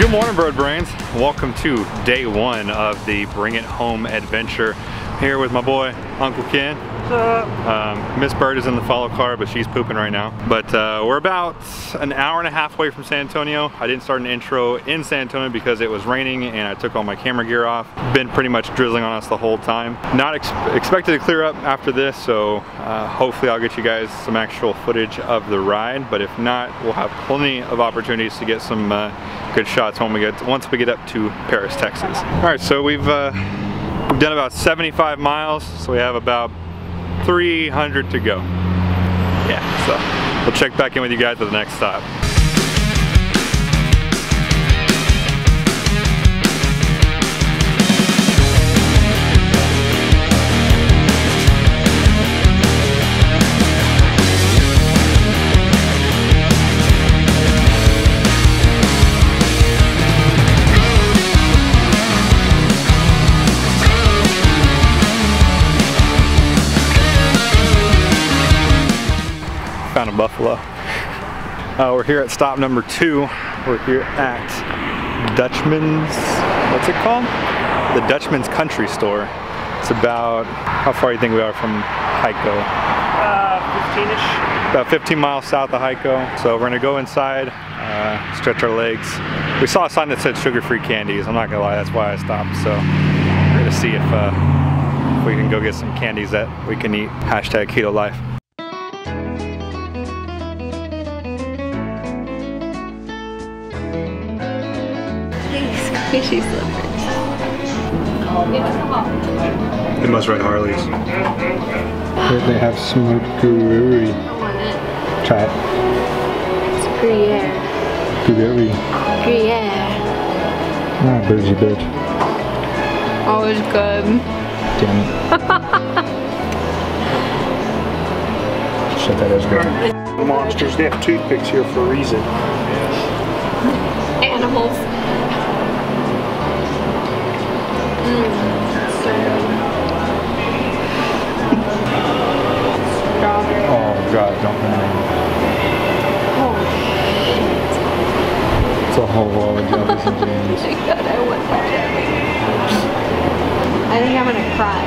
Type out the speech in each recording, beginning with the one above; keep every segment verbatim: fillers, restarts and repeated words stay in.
Good morning, Bird Brains. Welcome to day one of the Bring It Home adventure. Here with my boy, Uncle Ken. What's up? Um, Miss Bird is in the follow car, but she's pooping right now. But uh, we're about an hour and a half away from San Antonio. I didn't start an intro in San Antonio because it was raining and I took all my camera gear off. Been pretty much drizzling on us the whole time. Not ex expected to clear up after this, so uh, hopefully I'll get you guys some actual footage of the ride. But if not, we'll have plenty of opportunities to get some uh, good shots when we get once we get up to Paris, Texas. All right, so we've. Uh, We've done about seventy-five miles, so we have about three hundred to go. Yeah, so we'll check back in with you guys at the next stop. Found a buffalo. Uh, we're here at stop number two. We're here at Dutchman's, what's it called? The Dutchman's Country Store. It's about, how far do you think we are from Heiko? Uh, fifteen-ish. About fifteen miles south of Heiko. So we're gonna go inside, uh, stretch our legs. We saw a sign that said sugar-free candies. I'm not gonna lie, that's why I stopped. So we're gonna see if, uh, if we can go get some candies that we can eat. Hashtag keto life. Slippers. They must ride Harleys. They have smoked gooey. Try it. It's Gruyere. Gooey. Gruyere. Ah, bougie bitch. Always good. Damn it. Shit, that is good. The monsters, they have toothpicks here for a reason. Animals. Oh God, don't mind. It's a whole wall of jellies and jams. Oh my God, I want that jelly. I think I'm gonna cry.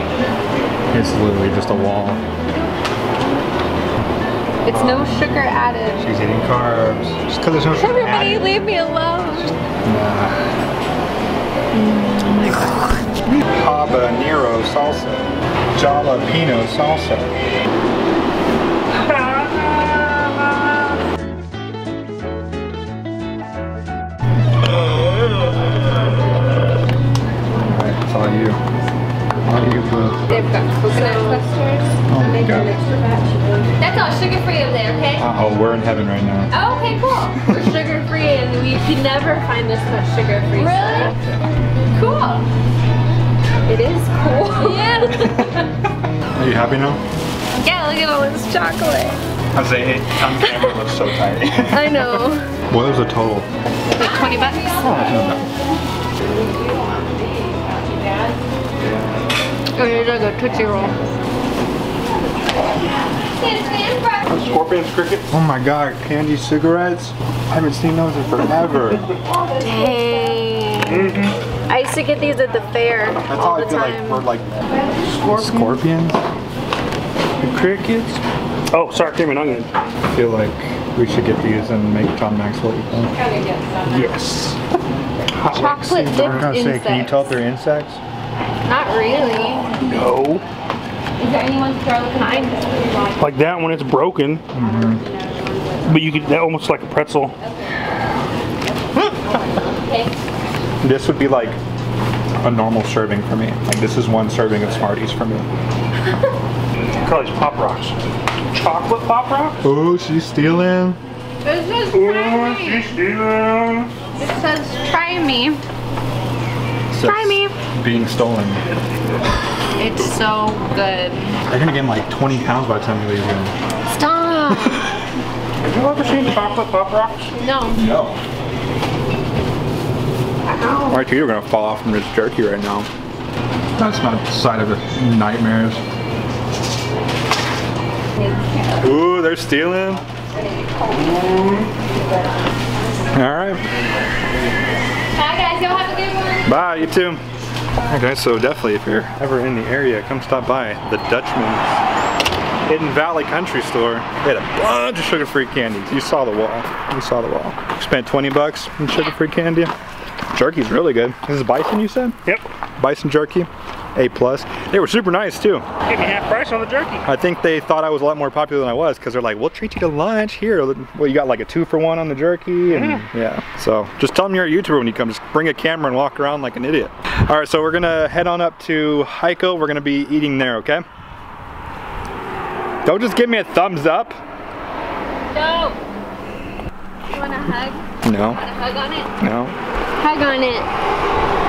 It's literally just a wall. It's um, no sugar added. She's eating carbs. Just because there's no sugar Everybody added. Leave me alone. Nah. Habanero salsa, jalapeno salsa. Alright, it's all you. All you food. They've got coconut clusters. Oh my God. That's all sugar free over there, okay? Uh oh, we're in heaven right now. Oh, okay, cool. We're sugar free and we can never find this much sugar free. Really? Yeah. Cool. It is cool. Yeah. Are you happy now? Yeah, look at all this chocolate. I say, it on camera looks so tight. I know. What is the total? Like twenty bucks. Oh, no. Oh, here's like a Tootsie Roll. Scorpions, crickets. Oh my God, candy cigarettes? I haven't seen those in forever. Dang. Mm-hmm. I used to get these at the fair That's all, all the time. That's like, like scorpions, the crickets. Oh, sour cream and onion. I feel like we should get these and make John Maxwell eat them. Yes. Chocolate dipped insects. I was gonna say, can you tell if they're insects? Not really. No. Is there anyone's garlic behind? Like that one, it's broken. Mm-hmm. But you could, that almost like a pretzel. Okay. This would be like a normal serving for me. Like this is one serving of Smarties for me. I call these Pop Rocks. Chocolate Pop Rocks? Oh, she's stealing. This is try me. She's stealing. It says try me. It says try me. Being stolen. It's so good. They're gonna gain like twenty pounds by the time you leave here. Stop. Have you ever seen chocolate Pop Rocks? No. No. Ow. Right, you're gonna fall off from this jerky right now. That's not the side of the nightmares. Ooh, they're stealing. All right. Bye, you too. Alright guys, so definitely if you're ever in the area, come stop by the Dutchman's Hidden Valley Country Store. They had a bunch of sugar-free candies. You saw the wall. You saw the wall. Spent twenty bucks on sugar-free candy. Jerky's really good. This is bison, you said? Yep. Bison jerky, A plus. They were super nice too. Give me half price on the jerky. I think they thought I was a lot more popular than I was because they're like, we'll treat you to lunch here. Well, you got like a two for one on the jerky and yeah. yeah. So just tell them you're a YouTuber when you come. Just bring a camera and walk around like an idiot. All right, so we're gonna head on up to Heiko. We're gonna be eating there, okay? Don't just give me a thumbs up. No. You wanna hug? No. You wanna hug on it? No. Hug on it.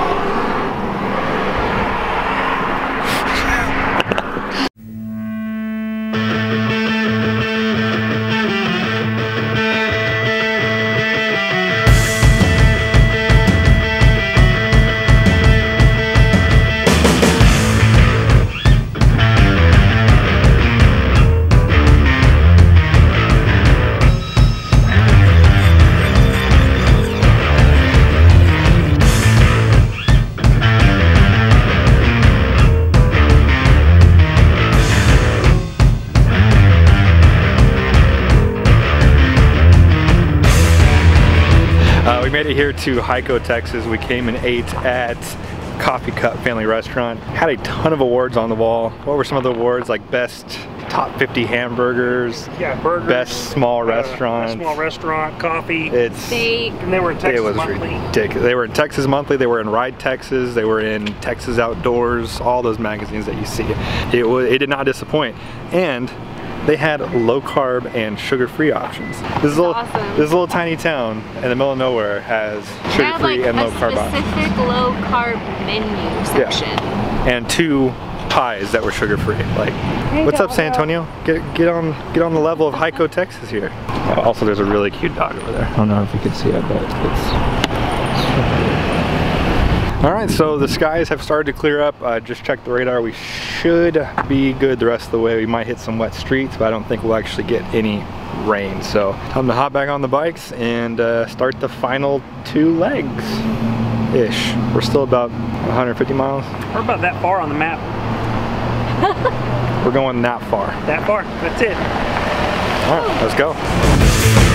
Here to Hico, Texas. We came and ate at Coffee Cup Family Restaurant. Had a ton of awards on the wall. What were some of the awards? Like best top fifty hamburgers. Yeah, burgers. Best small uh, restaurant. Small restaurant, coffee. It's big. And they were in Texas it was Monthly. Ridiculous. They were in Texas Monthly. They were in Ride Texas. They were in Texas Outdoors. All those magazines that you see. It was. It did not disappoint. And they had low carb and sugar-free options. This little, awesome. this little tiny town in the middle of nowhere has sugar-free like and low carb options. Specific low carb menu section. Yeah. And two pies that were sugar-free. Like, hey, what's up, San Antonio? Get get on get on the level of Hico, Texas here. Also, there's a really cute dog over there. I don't know if you can see it, but it's. it's Alright, so the skies have started to clear up. Uh, just checked the radar. We should be good the rest of the way. We might hit some wet streets, but I don't think we'll actually get any rain. So time to hop back on the bikes and uh, start the final two legs-ish. We're still about one hundred fifty miles. We're about that far on the map. We're going that far. That far, that's it. Alright, let's go.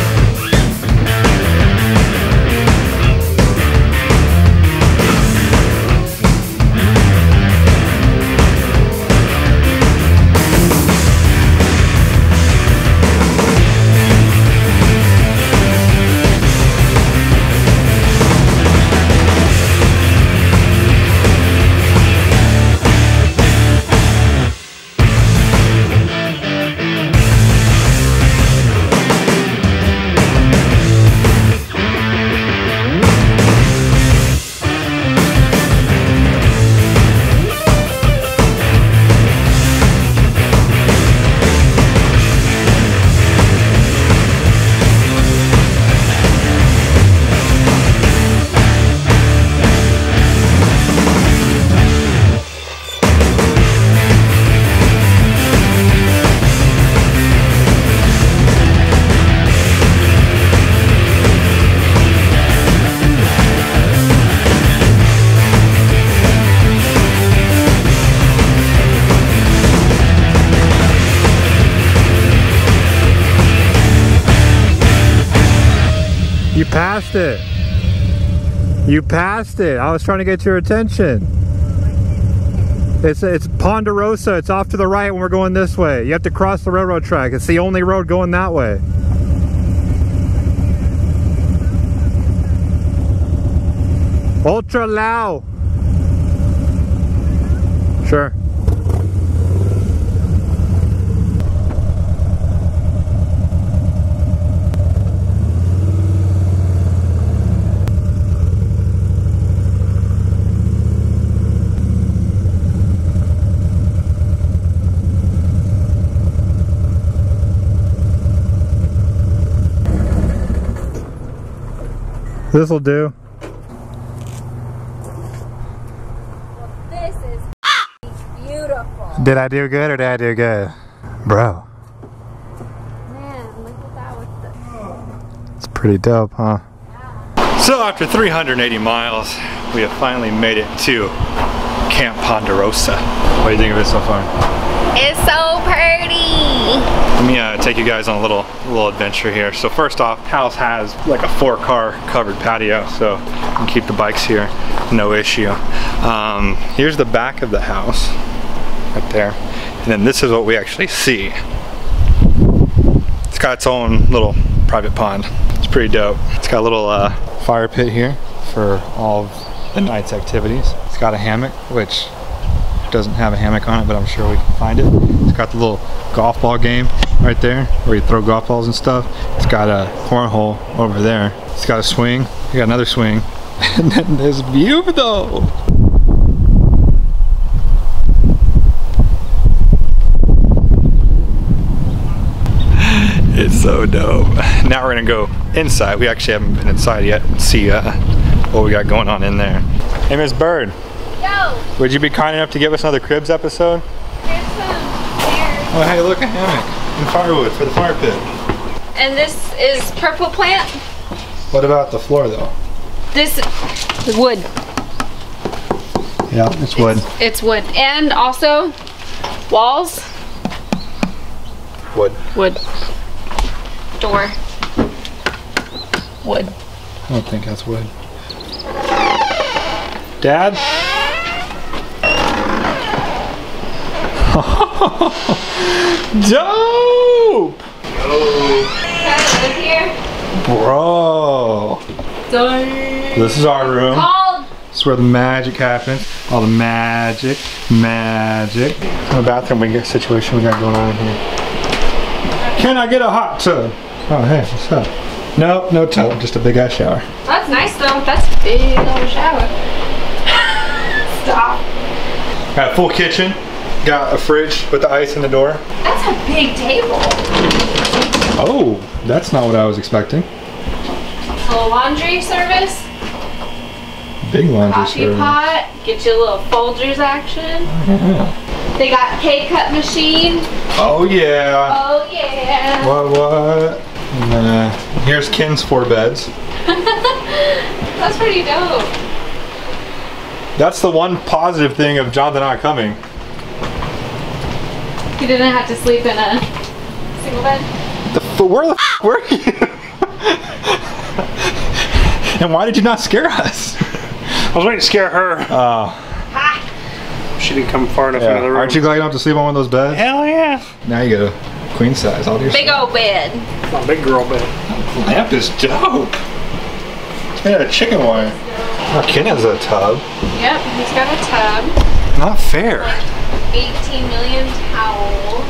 You passed it. You passed it. I was trying to get your attention. It's it's Ponderosa. It's off to the right when we're going this way. You have to cross the railroad track. It's the only road going that way. Ultra loud. Sure. This'll do. Well, this is beautiful. Did I do good or did I do good? Bro. Man, look at that with the... It's pretty dope, huh? Yeah. So after three hundred eighty miles, We have finally made it to Camp Ponderosa. What do you think of it so far? It's so pretty! Let me uh, take you guys on a little little adventure here. So first off, house has like a four car covered patio, so you can keep the bikes here, no issue. Um, here's the back of the house, right there. And then this is what we actually see. It's got its own little private pond. It's pretty dope. It's got a little uh, fire pit here for all of the night's activities. It's got a hammock, which doesn't have a hammock on it, but I'm sure we can find it. It's got the little golf ball game right there where you throw golf balls and stuff. It's got a cornhole over there. It's got a swing. You got another swing. And then this view though. It's so dope. Now we're gonna go inside. We actually haven't been inside yet and see uh, what we got going on in there. Hey, Miss Bird. Yo. Would you be kind enough to give us another Cribs episode? There's some chairs. Oh, hey, look, a hammock and firewood for the fire pit. And this is purple plant. What about the floor, though? This is wood. Yeah, it's wood. It's, it's wood, and also walls. Wood. Wood. Door. Wood. I don't think that's wood. Dad? Dope! Dope! Bro! This is our room. This is where the magic happens. All the magic, magic. In the bathroom, we get a situation we got going on in here. Can I get a hot tub? Oh, hey, what's up? Nope, no tub, just a big ass shower. That's nice though, that's a big old shower. Stop. Got a full kitchen, got a fridge with the ice in the door. That's a big table. Oh, that's not what I was expecting. A laundry service. Big laundry Coffee service. Coffee pot, get you a little Folgers action. Yeah. They got K cup machine. Oh yeah. Oh yeah. What, what? And then, uh, here's Ken's four beds. That's pretty dope. That's the one positive thing of Jonathan not coming. He didn't have to sleep in a single bed. The f where the f were you? And why did you not scare us? I was waiting to scare her. Oh. Ha. She didn't come far enough yeah. into the room. Aren't you glad you don't have to sleep on one of those beds? Hell yeah. Now you go. Queen size, all your big stuff. Old bed. Oh, big girl bed. That lamp is dope. It's made out of chicken wire. Oh, Ken has a tub. Yep, he's got a tub. Not fair. Like eighteen million towels.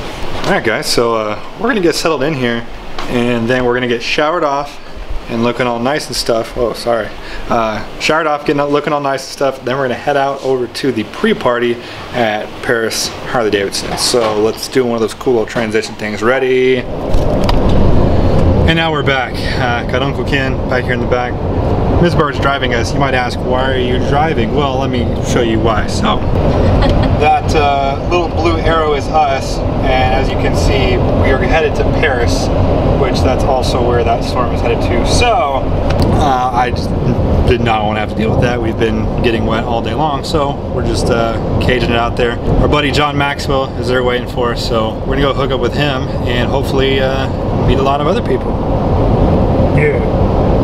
All right, guys. So uh, we're gonna get settled in here, and then we're gonna get showered off and looking all nice and stuff. Oh, sorry. Uh, showered off, getting out, looking all nice and stuff. Then we're gonna head out over to the pre-party at Paris Harley-Davidson. So let's do one of those cool little transition things. Ready? And now we're back. Uh, got Uncle Ken back here in the back. Miss Bird's driving us. You might ask, why are you driving? Well, let me show you why. So that uh, little blue arrow is us, and as you can see, we are headed to Paris, which that's also where that storm is headed to. So uh, I just did not want to have to deal with that. We've been getting wet all day long, so we're just uh, caging it out there. Our buddy John Maxwell is there waiting for us, so we're gonna go hook up with him and hopefully uh, meet a lot of other people. Yeah.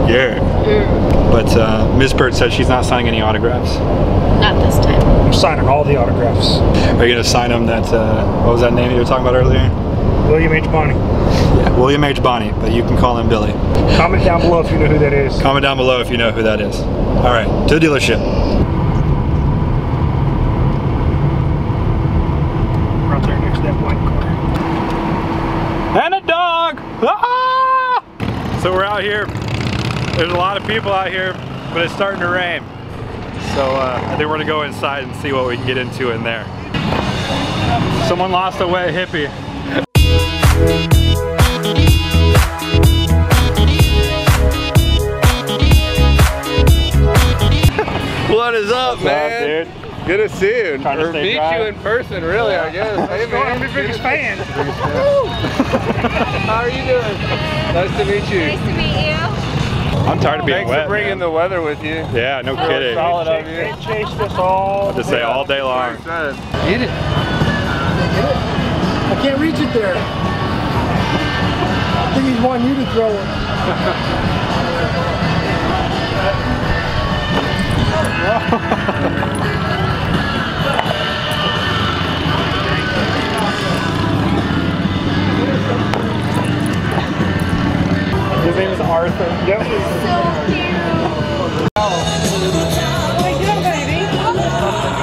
Yeah. yeah. But uh, Miss Bird said she's not signing any autographs. Not this time. I'm signing all the autographs. Are you gonna sign them? That uh, what was that name you were talking about earlier? William H. Bonney. Yeah, William H. Bonney, but you can call him Billy. Comment down below if you know who that is. Comment down below if you know who that is. All right, to the dealership. We're out there next to that white car. And a dog! Ah! So we're out here. There's a lot of people out here, but it's starting to rain. So uh, I think we're gonna go inside and see what we can get into in there. Someone lost a wet hippie. What is up, What's man? Up, dude? Good to see you. Or meet dry. you in person, really, I guess. Hey, man. I'm your biggest fan. How are you doing? Nice to meet you. Nice to meet you. I'm tired of being Thanks wet. Thanks for bringing man. the weather with you. Yeah, no that kidding. Solid of you. They chased us all. Just say all day long. Get it. Get it. I can't reach it there. I think he's wanting you to throw it. His name is Arthur. Yep. He's so cute. Oh. Hey, good, baby.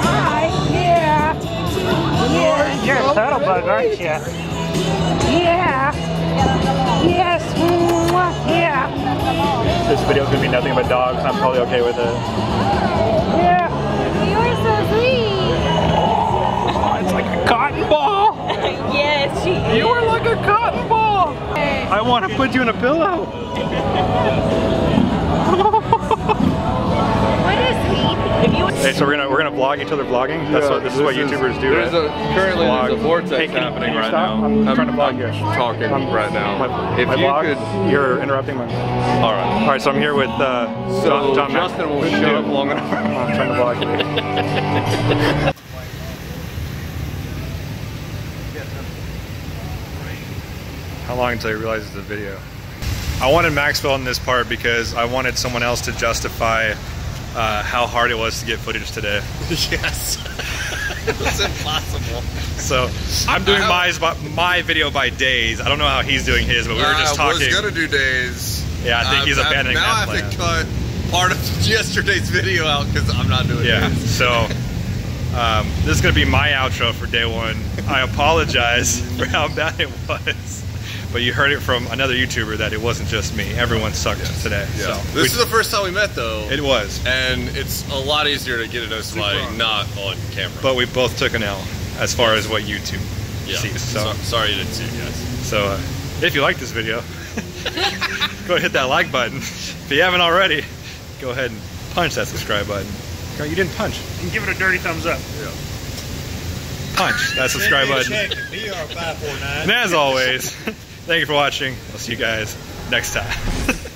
Hi. Yeah. Yeah. You're a saddle bug, aren't you? Yeah. Yes. Yeah. This video's gonna be nothing but dogs. I'm totally okay with it. Yeah. You're so sweet. Oh, it's like a cotton ball. Yes, she is. You are like a cotton ball. I want to put you in a pillow. What is he? If you hey, so we're gonna we're gonna vlog each other vlogging. That's yeah, what this, this is what YouTubers is, do. There's right? a currently there's a vortex hey, can, happening can you right stop? now. I'm, I'm trying to vlog here. Talking I'm, right now. My, if my you vlog, could, you're interrupting my. All right. All right. So I'm here with uh, so John, John Justin will show up long enough. I'm trying to vlog here. How long until he realizes the video? I wanted Maxwell in this part because I wanted someone else to justify uh, how hard it was to get footage today. Yes, it was impossible. So I'm doing my my video by days. I don't know how he's doing his, but we were just talking. I was gonna do days. Yeah, I think uh, he's abandoning that plan. Now I have to cut part of yesterday's video out because I'm not doing. Yeah, days. so. Um, this is gonna be my outro for day one. I apologize for how bad it was. But you heard it from another YouTuber that it wasn't just me. Everyone sucked yes. today. Yeah. So this we, is the first time we met, though. It was, and it's a lot easier to get it us like wrong. not on camera. But we both took an L as far as what YouTube yeah. sees. So, so sorry you didn't see it, guys. So uh, if you like this video, go hit that like button. If you haven't already, go ahead and punch that subscribe button. You didn't punch. And give it a dirty thumbs up. Yeah. Punch that subscribe button. And as always. Thank you for watching. I'll see you guys next time.